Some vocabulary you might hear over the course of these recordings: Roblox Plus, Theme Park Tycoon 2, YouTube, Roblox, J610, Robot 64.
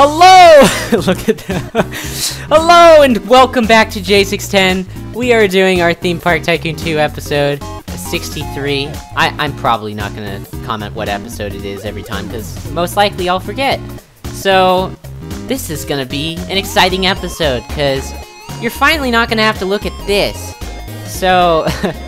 Hello! Look at that. Hello and welcome back to J610. We are doing our Theme Park Tycoon 2 episode 63. I'm probably not gonna comment what episode it is every time, because most likely I'll forget. So, this is gonna be an exciting episode, because you're finally not gonna have to look at this. So,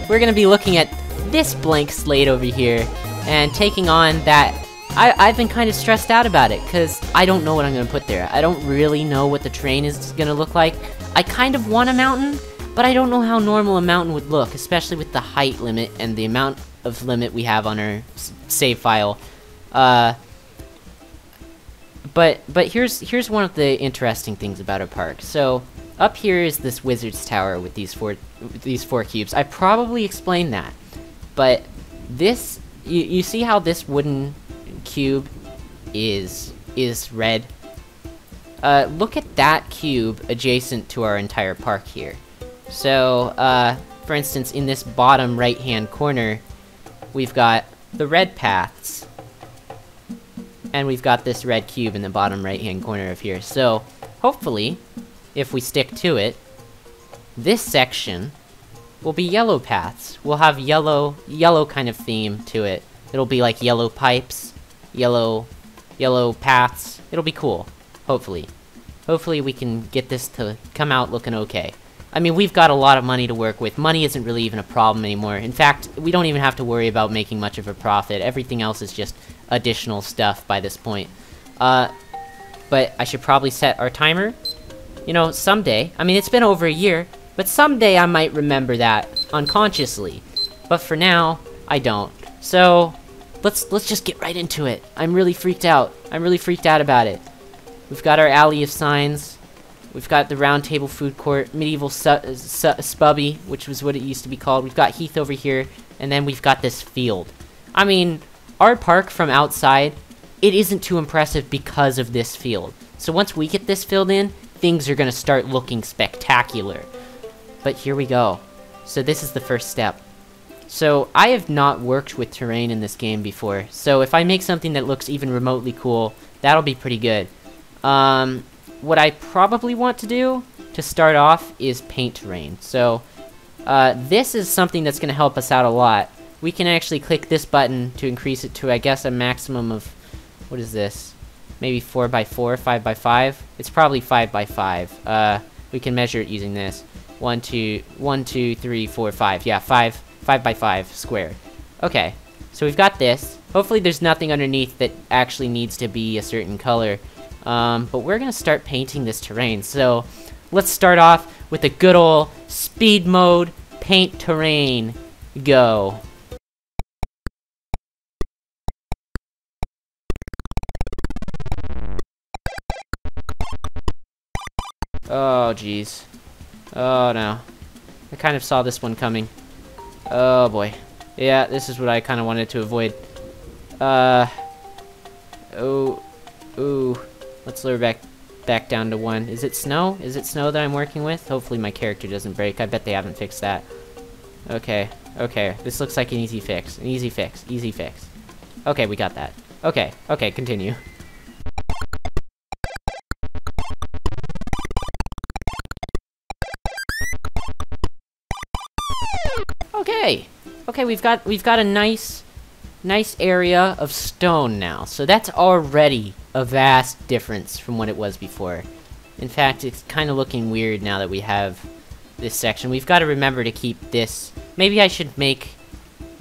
we're gonna be looking at this blank slate over here, and taking on that... I've been kind of stressed out about it, because I don't know what I'm going to put there. I don't really know what the terrain is going to look like. I kind of want a mountain, but I don't know how normal a mountain would look, especially with the height limit and the amount of limit we have on our save file. But here's one of the interesting things about a park. So, up here is this wizard's tower with these four cubes. I probably explained that, but this... You see how this wooden... cube is red. Look at that cube adjacent to our entire park here. So, for instance, in this bottom right-hand corner, we've got the red paths, and we've got this red cube in the bottom right-hand corner of here. So, hopefully, if we stick to it, this section will be yellow paths. We'll have yellow kind of theme to it. It'll be like yellow pipes. Yellow paths. It'll be cool. Hopefully. Hopefully we can get this to come out looking okay. I mean, we've got a lot of money to work with. Money isn't really even a problem anymore. In fact, we don't even have to worry about making much of a profit. Everything else is just additional stuff by this point. But I should probably set our timer. You know, someday. I mean, it's been over a year, but someday I might remember that unconsciously. But for now, I don't. So... Let's just get right into it. I'm really freaked out. I'm really freaked out about it. We've got our alley of signs. We've got the round table food court, medieval spubby, which was what it used to be called. We've got Heath over here, and then we've got this field. I mean, our park from outside, it isn't too impressive because of this field. So once we get this filled in, things are gonna start looking spectacular. But here we go. So this is the first step. So, I have not worked with terrain in this game before, so if I make something that looks even remotely cool, that'll be pretty good. What I probably want to do to start off is paint terrain. So, this is something that's going to help us out a lot. We can actually click this button to increase it to, I guess, a maximum of, what is this? Maybe 4x4, 5x5? It's probably 5x5. We can measure it using this. 1, 2, 3, 4, 5. Yeah, 5. 5x5 squared. Okay, so we've got this. Hopefully there's nothing underneath that actually needs to be a certain color. But we're gonna start painting this terrain, so let's start off with a good old speed mode paint terrain. Go. Oh, jeez. Oh, no. I kind of saw this one coming. Oh boy. Yeah, this is what I kind of wanted to avoid. Ooh. Let's lower back down to 1. Is it snow? Is it snow that I'm working with? Hopefully my character doesn't break. I bet they haven't fixed that. Okay. Okay. This looks like an easy fix. An easy fix. Easy fix. Okay, we got that. Okay. Okay, continue. Okay, okay, we've got a nice area of stone now. So that's already a vast difference from what it was before. In fact, it's kind of looking weird now that we have this section. We've got to remember to keep this. Maybe I should make...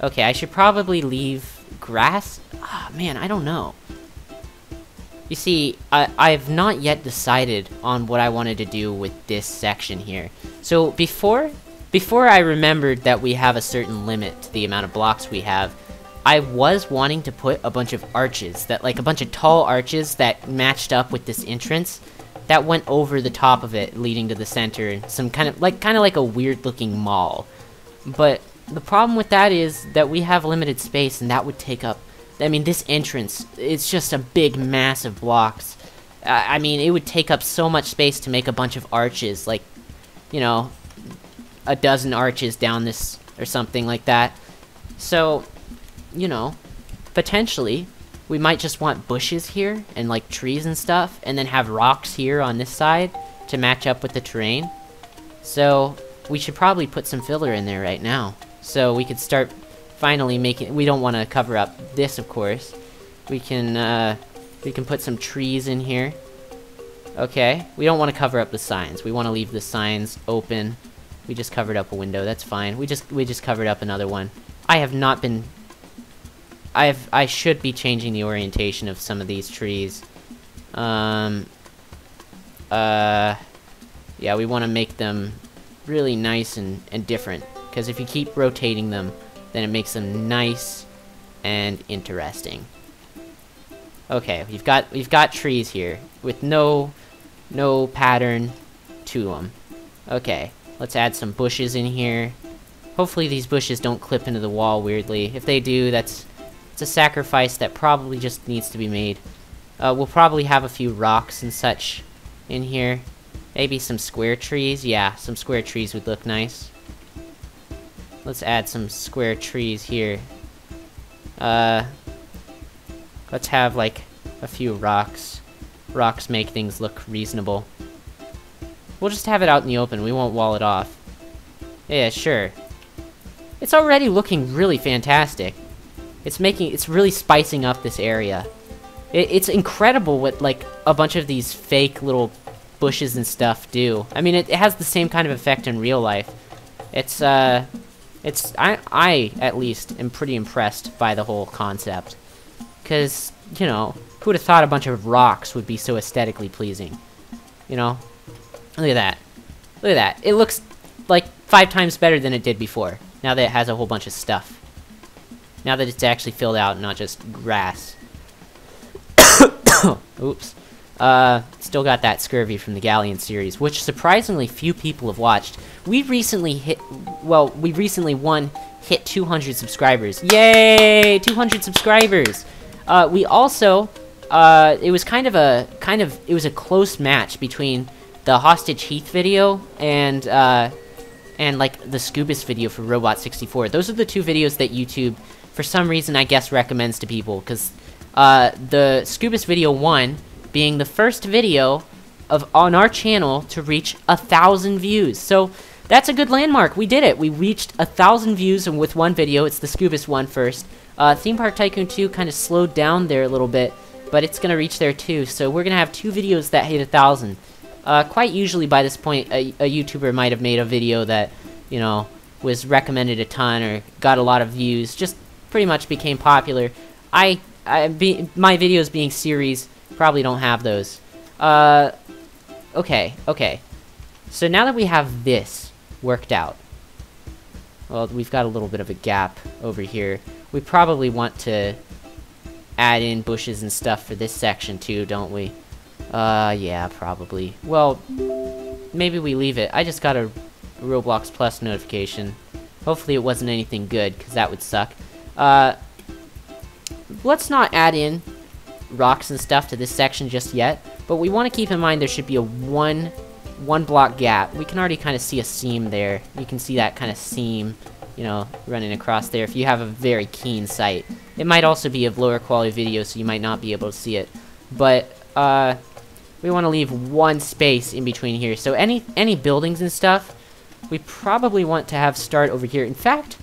Okay, I should probably leave grass? Ah, man, I don't know. You see, I've not yet decided on what I wanted to do with this section here. So Before I remembered that we have a certain limit to the amount of blocks we have, I was wanting to put a bunch of arches, like a bunch of tall arches that matched up with this entrance, that went over the top of it, leading to the center, some kind of like a weird-looking mall. But the problem with that is that we have limited space, and that would take up... I mean, this entrance, it's just a big mass of blocks. I mean, it would take up so much space to make a bunch of arches, like, you know... a dozen arches down this or something like that. So, you know, potentially we might just want bushes here and like trees and stuff, and then have rocks here on this side to match up with the terrain. So we should probably put some filler in there right now, so we could start finally making. We don't want to cover up this, of course. We can put some trees in here. Okay, we don't want to cover up the signs. We want to leave the signs open. We just covered up a window. That's fine. We just covered up another one. I have not been. I should be changing the orientation of some of these trees. Yeah, we want to make them really nice and different, because if you keep rotating them, then it makes them nice and interesting. Okay, we've got trees here with no pattern to them. Okay, let's add some bushes in here. Hopefully these bushes don't clip into the wall weirdly. If they do, it's a sacrifice that probably just needs to be made. We'll probably have a few rocks and such in here. Maybe some square trees. Yeah, some square trees would look nice. Let's add some square trees here. Let's have like a few rocks. Rocks make things look reasonable. We'll just have it out in the open. We won't wall it off. Yeah, sure. It's already looking really fantastic. It's really spicing up this area. It's incredible what like a bunch of these fake little bushes and stuff do. I mean, it has the same kind of effect in real life. I at least am pretty impressed by the whole concept, because, you know, who'd have thought a bunch of rocks would be so aesthetically pleasing? You know, look at that. Look at that. It looks like 5 times better than it did before, now that it has a whole bunch of stuff, now that it's actually filled out, not just grass. Oops. Still got that scurvy from the Galleon series, which surprisingly few people have watched. We recently hit 200 subscribers. Yay! 200 subscribers! We also, it was a close match between the Hostage Heath video and like the Scoobus video for Robot 64. Those are the 2 videos that YouTube, for some reason, I guess, recommends to people, because, the Scoobus video won, being the first video on our channel to reach 1,000 views. So that's a good landmark. We did it. We reached 1,000 views and with one video. It's the Scoobus one first. Theme Park Tycoon 2 kind of slowed down there a little bit, but it's going to reach there too. So we're going to have 2 videos that hit 1,000. Quite usually by this point, a YouTuber might have made a video that, you know, was recommended a ton or got a lot of views, just pretty much became popular. My videos being series, probably don't have those. Okay. So now that we have this worked out, well, we've got a little bit of a gap over here. We probably want to add in bushes and stuff for this section too, don't we? Yeah, probably. Well, maybe we leave it. I just got a Roblox Plus notification. Hopefully it wasn't anything good, because that would suck. Let's not add in rocks and stuff to this section just yet, but we want to keep in mind there should be a one block gap. We can already kind of see a seam there. You can see that kind of seam, you know, running across there if you have a very keen sight. It might also be of lower quality video, so you might not be able to see it, but we want to leave one space in between here. So any buildings and stuff, we probably want to have start over here. In fact,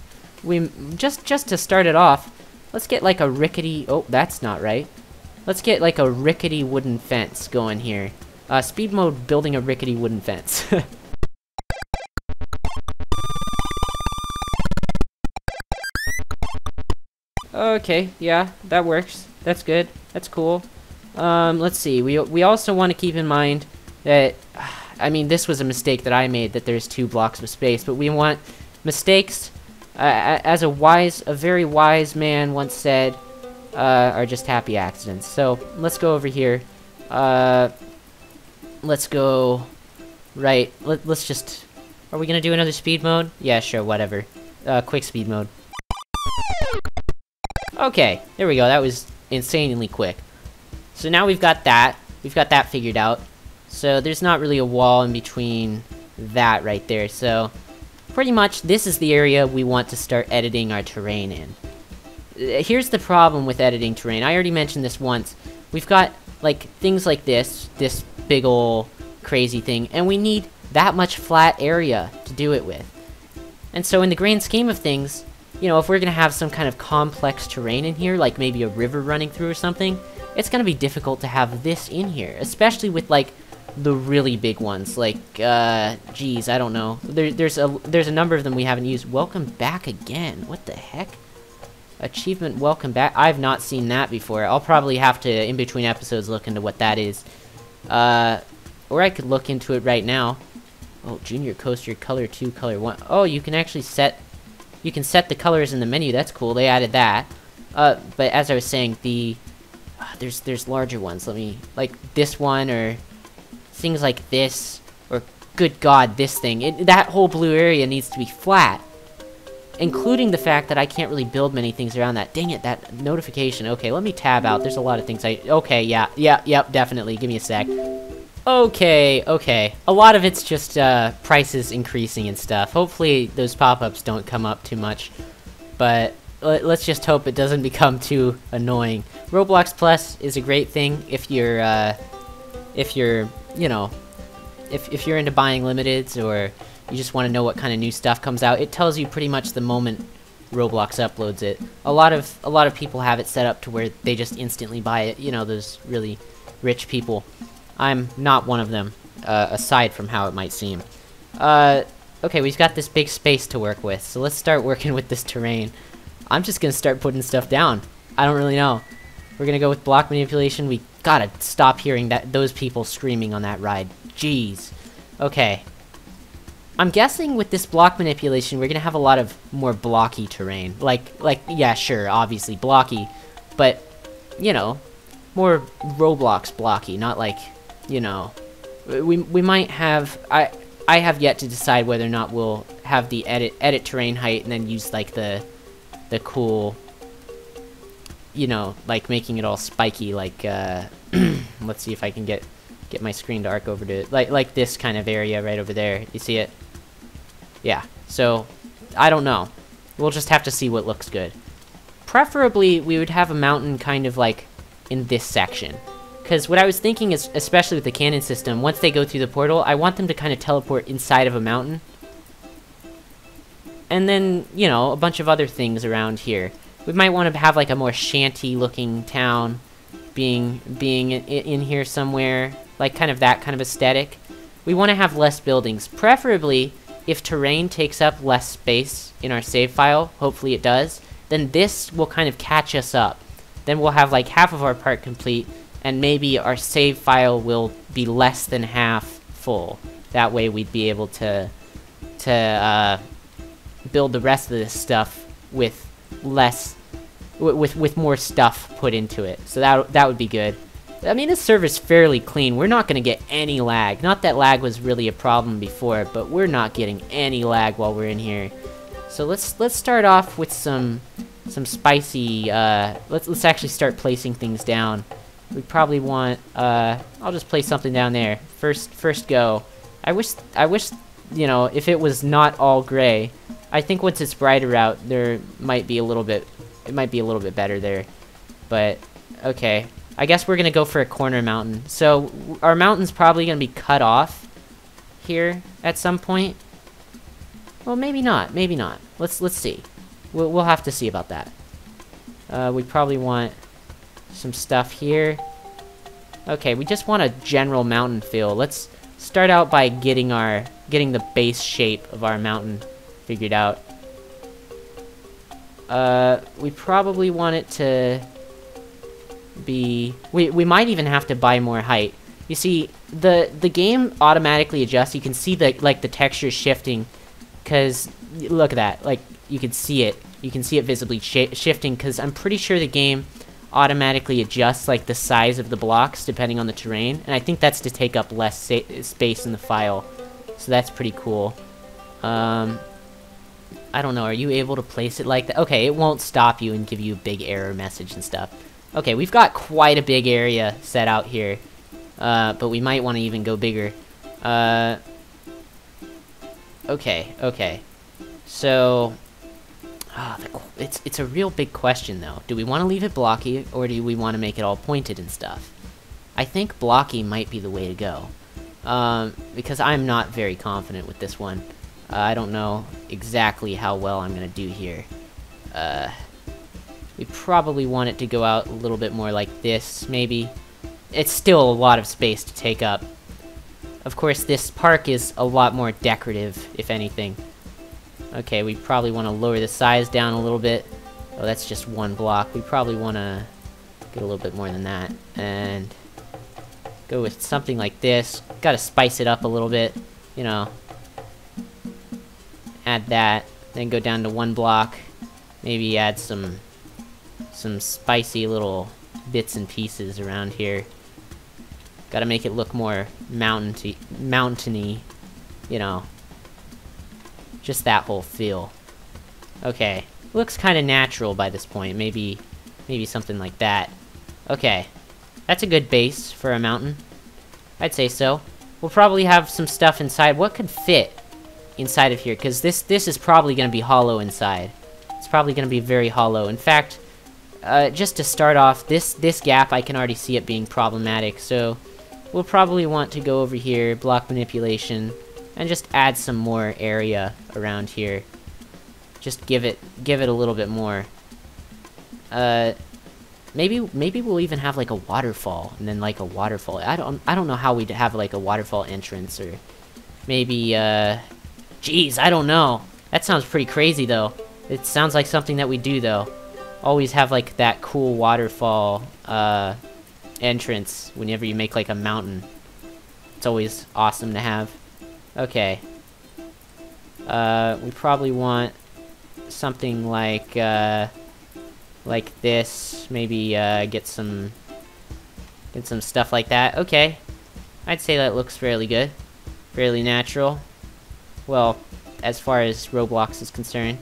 we just to start it off, let's get like a rickety, oh, that's not right. Let's get like a rickety wooden fence going here. Speed mode, building a rickety wooden fence. Okay, yeah, that works. That's good. That's cool. Let's see. We also want to keep in mind that, I mean, this was a mistake that I made, that there's 2 blocks of space, but we want mistakes. As a very wise man once said, are just happy accidents. So let's go over here. Let's go right. Let's just. Are we gonna do another speed mode? Yeah, sure, whatever. Quick speed mode. Okay, there we go. That was insanely quick. So now we've got that. We've got that figured out. So there's not really a wall in between that right there. So pretty much this is the area we want to start editing our terrain in. Here's the problem with editing terrain. I already mentioned this once. We've got, like, things like this. This big ol' crazy thing. And we need that much flat area to do it with. And so in the grand scheme of things, you know, if we're going to have some kind of complex terrain in here, like maybe a river running through or something, it's going to be difficult to have this in here. Especially with, like, the really big ones. Like, geez, I don't know. There's a number of them we haven't used. Welcome back again. What the heck? Achievement welcome back. I've not seen that before. I'll probably have to, in between episodes, look into what that is. Or I could look into it right now. Oh, Junior Coaster, color 2, color 1. Oh, you can actually set... You can set the colors in the menu. That's cool. They added that. But as I was saying, the... There's larger ones. Let me... Like, this one, or... Things like this, or good god, this thing. That whole blue area needs to be flat. Including the fact that I can't really build many things around that. Dang it, that notification. Okay, let me tab out. There's a lot of things I... Okay, yeah, definitely. Give me a sec. Okay. A lot of it's just, prices increasing and stuff. Hopefully those pop-ups don't come up too much. But... Let's just hope it doesn't become too annoying. Roblox Plus is a great thing if you're, you know, if you're into buying limiteds, or you just want to know what kind of new stuff comes out, it tells you pretty much the moment Roblox uploads it. A lot of people have it set up to where they just instantly buy it, you know, those really rich people. I'm not one of them, aside from how it might seem. Okay, we've got this big space to work with, so let's start working with this terrain. I'm just gonna start putting stuff down. I don't really know. We're gonna go with block manipulation. We gotta stop hearing those people screaming on that ride. Jeez. Okay. I'm guessing with this block manipulation, we're gonna have a lot of more blocky terrain. Like, yeah, sure, obviously blocky, but, you know, more Roblox blocky, not like, you know, we might have, I have yet to decide whether or not we'll have the edit terrain height and then use, like, the cool, you know, like making it all spiky, like, let's see if I can get my screen to arc over to it. Like this kind of area right over there. You see it? Yeah. So, I don't know. We'll just have to see what looks good. Preferably, we would have a mountain kind of like in this section. Because what I was thinking is, especially with the cannon system, once they go through the portal, I want them to kind of teleport inside of a mountain. And then, you know, a bunch of other things around here. We might want to have, like, a more shanty-looking town being in here somewhere. Like, kind of that kind of aesthetic. We want to have less buildings. Preferably, if terrain takes up less space in our save file, hopefully it does, then this will kind of catch us up. Then we'll have, like, half of our part complete, and maybe our save file will be less than half full. That way we'd be able to build the rest of this stuff with less, with more stuff put into it. So that would be good. I mean, this server's fairly clean. We're not gonna get any lag. Not that lag was really a problem before, but we're not getting any lag while we're in here. So let's start off with some spicy. Let's actually start placing things down. We probably want. I'll just place something down there first go. I wish you know, if it was not all gray. I think once it's brighter out, there might be a little bit... It might be a little bit better there. But, okay. I guess we're going to go for a corner mountain. So, our mountain's probably going to be cut off here at some point. Well, maybe not. Maybe not. Let's see. We'll have to see about that. We probably want some stuff here. Okay, we just want a general mountain feel. Let's start out by getting the base shape of our mountain figured out. We probably want it to be... We might even have to buy more height. You see, the game automatically adjusts. You can see the texture shifting, because look at that. Like, you can see it. You can see it visibly shifting, because I'm pretty sure the game automatically adjusts, like, the size of the blocks depending on the terrain, and I think that's to take up less space in the file. So that's pretty cool. I don't know, are you able to place it like that? Okay, it won't stop you and give you a big error message and stuff. Okay, we've got quite a big area set out here. But we might want to even go bigger. Okay. So, It's a real big question though. Do we want to leave it blocky, or do we want to make it all pointed and stuff? I think blocky might be the way to go. Because I'm not very confident with this one. I don't know exactly how well I'm gonna do here. We probably want it to go out a little bit more like this, maybe. It's still a lot of space to take up. Of course, this park is a lot more decorative, if anything. Okay, we probably want to lower the size down a little bit. Oh, that's just one block. We probably want to get a little bit more than that. And go with something like this. Gotta spice it up a little bit, you know. Add that. Then go down to one block. Maybe add some spicy little bits and pieces around here. Gotta make it look more mountainy, you know. Just that whole feel. Okay, looks kind of natural by this point. Maybe something like that. Okay, that's a good base for a mountain. I'd say so. We'll probably have some stuff inside. What could fit inside of here? Because this is probably going to be hollow inside. It's probably going to be very hollow. In fact, just to start off, this gap, I can already see it being problematic, so we'll probably want to go over here, block manipulation, and just add some more area around here. Just give it a little bit more. Maybe we'll even have like a waterfall, and then like a waterfall. I don't know how we'd have like a waterfall entrance, or maybe geez, I don't know. That sounds pretty crazy though. It sounds like something that we do though. Always have like that cool waterfall entrance whenever you make like a mountain. It's always awesome to have. Okay. We probably want something like this. Maybe get some stuff like that. Okay. I'd say that looks fairly good, fairly natural. Well, as far as Roblox is concerned.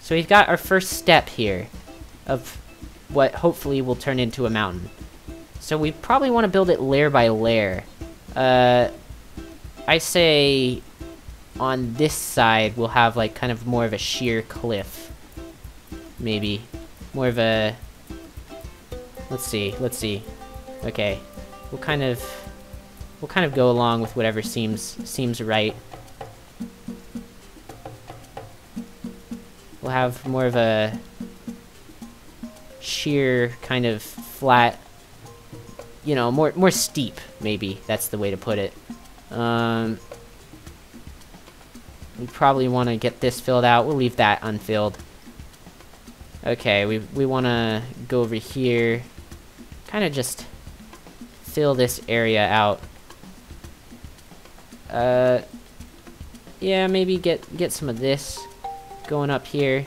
So we've got our first step here of what hopefully will turn into a mountain. So we probably want to build it layer by layer. I say on this side we'll have like kind of more of a sheer cliff. Maybe. More of a... Let's see. Okay. We'll kind of go along with whatever seems right. We'll have more of a sheer, kind of flat, you know, more steep, maybe. That's the way to put it. We probably want to get this filled out. We'll leave that unfilled. Okay, we want to go over here. Kind of just fill this area out. Yeah, maybe get some of this going up here.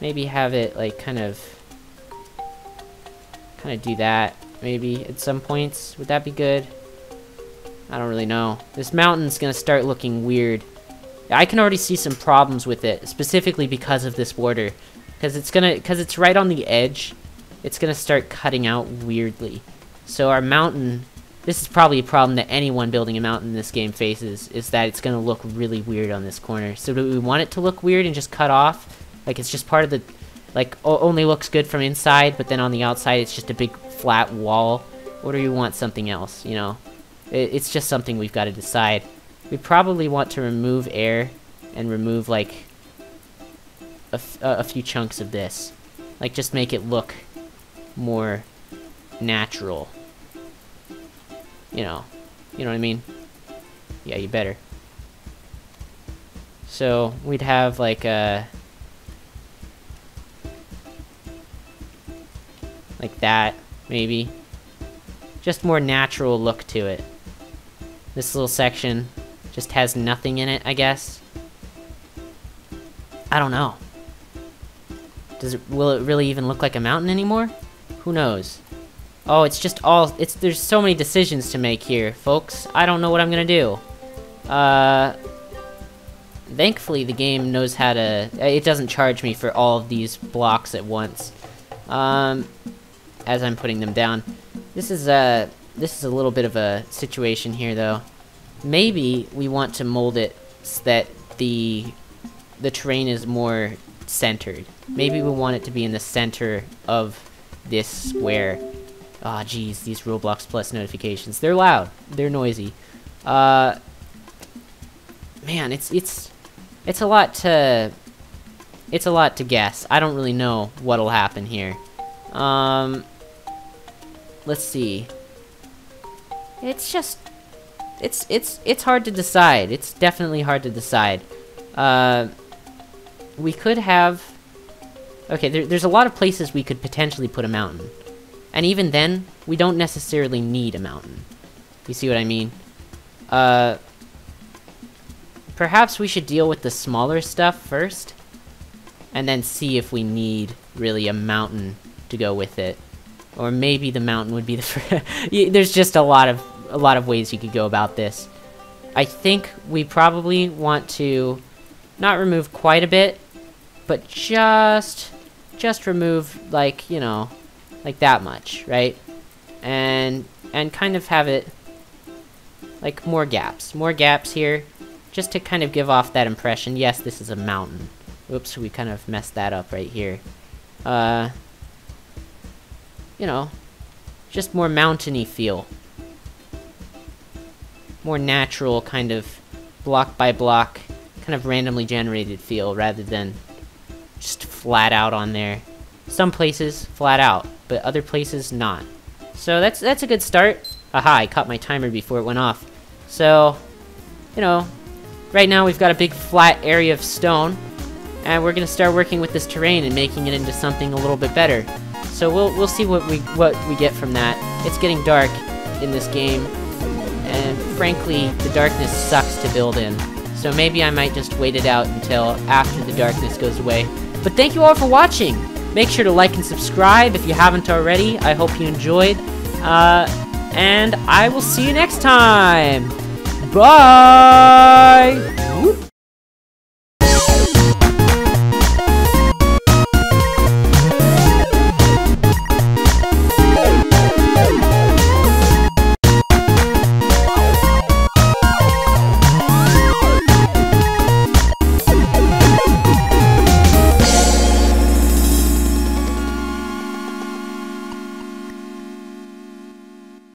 Maybe have it, like, kind of do that, maybe, at some points. Would that be good? I don't really know. This mountain's gonna start looking weird. I can already see some problems with it, specifically because of this border. Because it's right on the edge, it's gonna start cutting out weirdly. So our mountain, this is probably a problem that anyone building a mountain in this game faces, is that it's gonna look really weird on this corner. So do we want it to look weird and just cut off? Like, it's just part of the... Like, only looks good from inside, but then on the outside it's just a big flat wall. Or do you want something else, you know? It's just something we've got to decide. We probably want to remove air and remove, like, a few chunks of this. Like, just make it look more natural. You know what I mean? Yeah, you better. So, we'd have, like, a... like that, maybe. Just more natural look to it. This little section just has nothing in it, I guess. I don't know. Will it really even look like a mountain anymore? Who knows? Oh, it's just all... There's so many decisions to make here, folks. I don't know what I'm gonna do. Thankfully, the game knows how to... It doesn't charge me for all of these blocks at once. As I'm putting them down. This is a little bit of a situation here, though. Maybe we want to mold it so that the terrain is more centered. Maybe we want it to be in the center of this square. Ah, oh, geez, these Roblox Plus notifications. They're loud. They're noisy. Man, it's a lot to... It's a lot to guess. I don't really know what'll happen here. Let's see. It's just... It's hard to decide. It's definitely hard to decide. We could have... Okay, there's a lot of places we could potentially put a mountain. And even then, we don't necessarily need a mountain. You see what I mean? Perhaps we should deal with the smaller stuff first, and then see if we need, really, a mountain to go with it. Or maybe the mountain would be the first... There's just a lot of ways you could go about this. I think we probably want to not remove quite a bit, but just remove, like, you know, like that much, right? And kind of have it, like, more gaps here, just to kind of give off that impression. Yes, this is a mountain. Oops, we kind of messed that up right here. You know, just more mountainy feel. More natural, kind of block by block, kind of randomly generated feel, rather than just flat out on there. Some places, flat out, but other places, not. So that's a good start. Aha, I caught my timer before it went off. So, you know, right now we've got a big flat area of stone, and we're gonna start working with this terrain and making it into something a little bit better. So we'll see what we get from that. It's getting dark in this game, and frankly, the darkness sucks to build in. So maybe I might just wait it out until after the darkness goes away. But thank you all for watching! Make sure to like and subscribe if you haven't already. I hope you enjoyed. And I will see you next time! Bye!